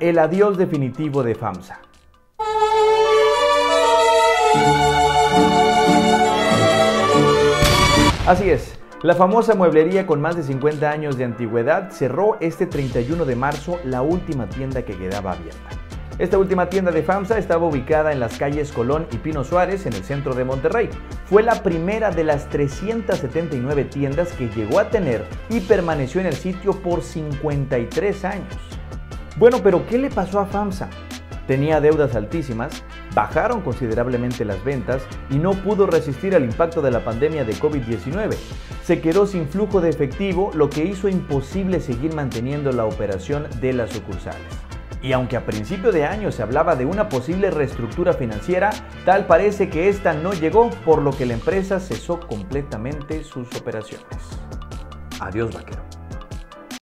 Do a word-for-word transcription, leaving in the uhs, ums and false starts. El adiós definitivo de Famsa. Así es, la famosa mueblería con más de cincuenta años de antigüedad cerró este treinta y uno de marzo la última tienda que quedaba abierta. Esta última tienda de Famsa estaba ubicada en las calles Colón y Pino Suárez, en el centro de Monterrey. Fue la primera de las trescientas setenta y nueve tiendas que llegó a tener y permaneció en el sitio por cincuenta y tres años. Bueno, pero ¿qué le pasó a Famsa? Tenía deudas altísimas, bajaron considerablemente las ventas y no pudo resistir al impacto de la pandemia de COVID diecinueve. Se quedó sin flujo de efectivo, lo que hizo imposible seguir manteniendo la operación de las sucursales. Y aunque a principio de año se hablaba de una posible reestructura financiera, tal parece que esta no llegó, por lo que la empresa cesó completamente sus operaciones. Adiós, vaquero.